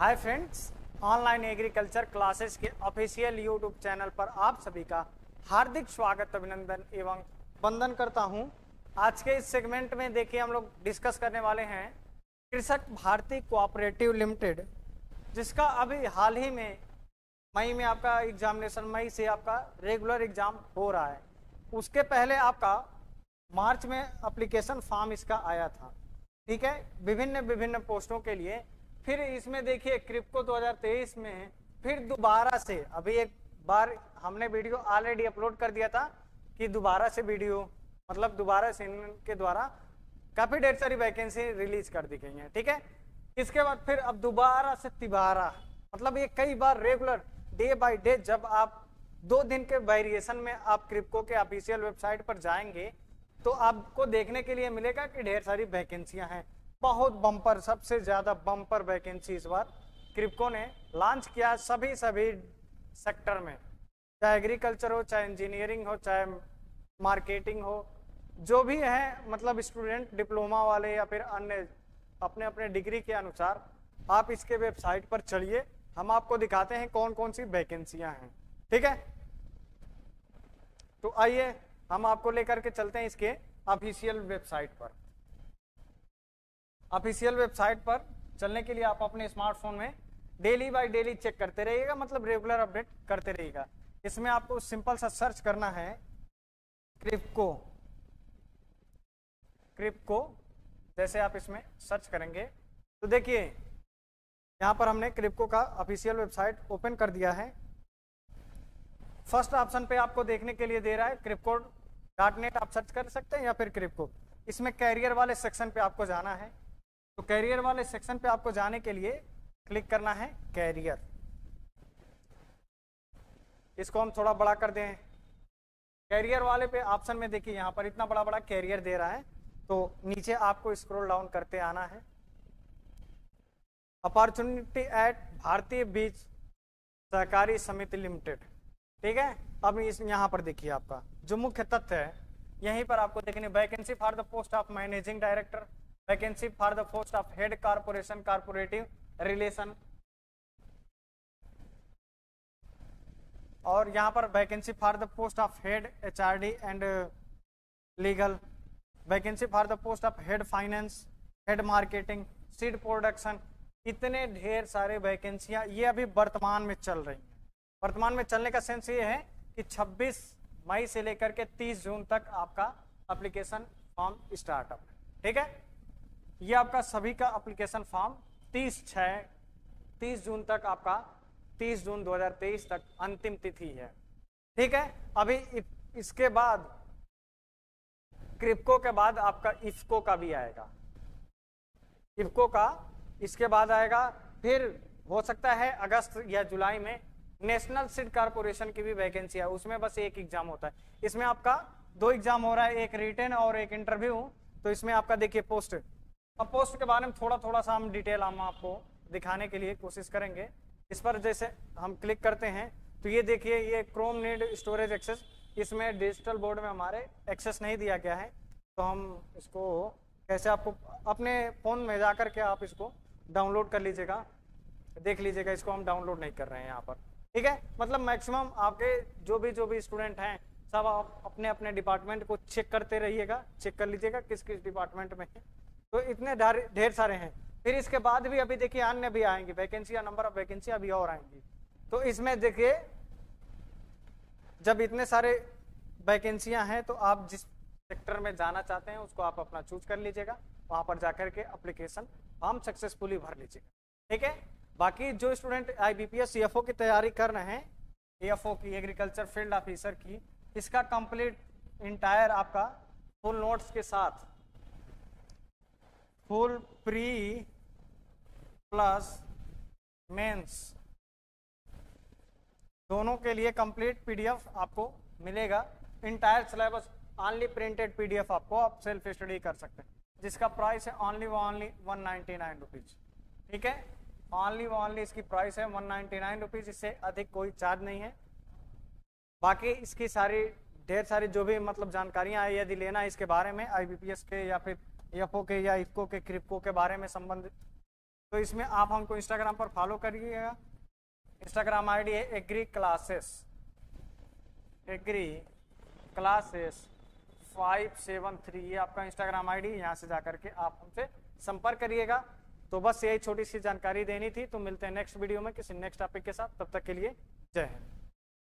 हाय friends, online agriculture classes के official YouTube channel पर आप सभी का हार्दिक स्वागत, अभिनंदन एवं वंदन करता हूं। आज के इस सेगमेंट में देखिए, हम लोग डिस्कस करने वाले हैं कृषक भारती कोऑपरेटिव लिमिटेड, जिसका अभी हाल ही में मई में आपका एग्जामिनेशन, मई से आपका रेगुलर एग्जाम हो रहा है। उसके पहले आपका मार्च में अप्लीकेशन फॉर्म इसका आया था, ठीक है, विभिन्न पोस्टों के लिए। फिर इसमें देखिए क्रिप्को 2023 में फिर दोबारा से अभी एक बार हमने वीडियो ऑलरेडी अपलोड कर दिया था कि दोबारा से वीडियो मतलब दोबारा से इनके द्वारा काफ़ी ढेर सारी वैकेंसी रिलीज कर दी गई हैं, ठीक है। इसके बाद फिर अब दोबारा से तिबारा, मतलब ये कई बार रेगुलर डे बाय डे, जब आप 2 दिन के वेरिएशन में आप क्रिप्को के ऑफिशियल वेबसाइट पर जाएंगे तो आपको देखने के लिए मिलेगा कि ढेर सारी वैकेंसियाँ हैं। बहुत बम्पर, सबसे ज़्यादा बम्पर वैकेंसी इस बार क्रिप्को ने लॉन्च किया। सभी सेक्टर में, चाहे एग्रीकल्चर हो, चाहे इंजीनियरिंग हो, चाहे मार्केटिंग हो, जो भी है, मतलब स्टूडेंट डिप्लोमा वाले या फिर अन्य अपने अपने डिग्री के अनुसार आप इसके वेबसाइट पर चलिए, हम आपको दिखाते हैं कौन कौन सी वैकेंसियाँ हैं, ठीक है। तो आइए हम आपको लेकर के चलते हैं इसके ऑफिशियल वेबसाइट पर। ऑफिशियल वेबसाइट पर चलने के लिए आप अपने स्मार्टफोन में डेली बाय डेली चेक करते रहिएगा, मतलब रेगुलर अपडेट करते रहिएगा। इसमें आपको सिंपल सा सर्च करना है क्रिप्को। जैसे आप इसमें सर्च करेंगे तो देखिए यहाँ पर हमने क्रिप्को का ऑफिशियल वेबसाइट ओपन कर दिया है। फर्स्ट ऑप्शन पे आपको देखने के लिए दे रहा है क्रिप्को.net, आप सर्च कर सकते हैं, या फिर क्रिप्को। इसमें कैरियर वाले सेक्शन पे आपको जाना है, तो कैरियर वाले सेक्शन पे आपको जाने के लिए क्लिक करना है कैरियर। इसको हम थोड़ा बड़ा कर दें। कैरियर वाले पे ऑप्शन में देखिए यहाँ पर इतना बड़ा बड़ा कैरियर दे रहा है, तो नीचे आपको स्क्रॉल डाउन करते आना है। अपॉर्चुनिटी एट भारतीय बीज सहकारी समिति लिमिटेड, ठीक है। अब इस यहाँ पर देखिए आपका जो मुख्य तथ्य है, यहीं पर आपको देखने vacancy for the post of managing director, vacancy for the post of head corporation corporative relation, और यहाँ पर vacancy for the post of head HRD and legal, vacancy for the post of head finance, head marketing, seed production, इतने ढेर सारे वैकेंसियाँ ये अभी वर्तमान में चल रही हैं। वर्तमान में चलने का सेंस ये है कि 26 मई से लेकर के 30 जून तक आपका एप्लीकेशन फॉर्म स्टार्टअप, ठीक है। ये आपका सभी का एप्लीकेशन फॉर्म 30 जून तक, आपका 30 जून 2023 तक अंतिम तिथि है, ठीक है। अभी इसके बाद क्रिप्को के बाद आपका IFCO का भी आएगा, IFCO का इसके बाद आएगा। फिर हो सकता है अगस्त या जुलाई में नेशनल सीड कॉर्पोरेशन की भी वैकेंसी है, उसमें बस एक एग्जाम होता है। इसमें आपका 2 एग्जाम हो रहा है, एक रिटन और एक इंटरव्यू। तो इसमें आपका देखिए पोस्ट, अब पोस्ट के बारे में थोड़ा सा हम डिटेल हम आपको दिखाने के लिए कोशिश करेंगे। इस पर जैसे हम क्लिक करते हैं तो ये देखिए, ये क्रोम नीड स्टोरेज एक्सेस, इसमें डिजिटल बोर्ड में हमारे एक्सेस नहीं दिया गया है, तो हम इसको कैसे, आपको अपने फ़ोन में जा कर के आप इसको डाउनलोड कर लीजिएगा, देख लीजिएगा। इसको हम डाउनलोड नहीं कर रहे हैं यहाँ पर, ठीक है। मतलब मैक्सिमम आपके जो भी स्टूडेंट हैं सब आप अपने अपने डिपार्टमेंट को चेक करते रहिएगा, चेक कर लीजिएगा किस किस डिपार्टमेंट में है, तो इतने ढेर सारे हैं। फिर इसके बाद भी अभी देखिए अन्य भी आएंगी वैकेंसी, या नंबर ऑफ वैकेंसी अभी और आएंगी। तो इसमें देखिए जब इतने सारे वैकेंसियाँ हैं तो आप जिस सेक्टर में जाना चाहते हैं उसको आप अपना चूज कर लीजिएगा, वहाँ पर जाकर के अप्लीकेशन फॉर्म सक्सेसफुली भर लीजिएगा, ठीक है। बाकी जो स्टूडेंट IBPS CFO की तैयारी कर रहे हैं, CFO की, एग्रीकल्चर फील्ड ऑफिसर की, इसका कंप्लीट इंटायर आपका फुल नोट्स के साथ, फुल प्री प्लस मेंस दोनों के लिए कंप्लीट PDF आपको मिलेगा। Entire syllabus only printed PDF आपको, आप सेल्फ स्टडी कर सकते हैं, जिसका प्राइस है ओनली 199 रुपीज़, ठीक है। ऑनली इसकी प्राइस है 199 रुपीज़, इससे अधिक कोई चार्ज नहीं है। बाकी इसकी सारी ढेर सारी जो भी मतलब जानकारियाँ हैं, यदि लेना है इसके बारे में IBPS के या फिर CFO के या IFCO के, क्रिप्को के बारे में संबंधित तो इसमें आप हमको इंस्टाग्राम पर फॉलो करिएगा। इंस्टाग्राम आईडी है agri classes 573, ये आपका इंस्टाग्राम आईडी। यहाँ से जाकर के आप हमसे संपर्क करिएगा। तो बस यही छोटी सी जानकारी देनी थी। तो मिलते हैं नेक्स्ट वीडियो में किसी नेक्स्ट टॉपिक के साथ। तब तक के लिए जय हिंद।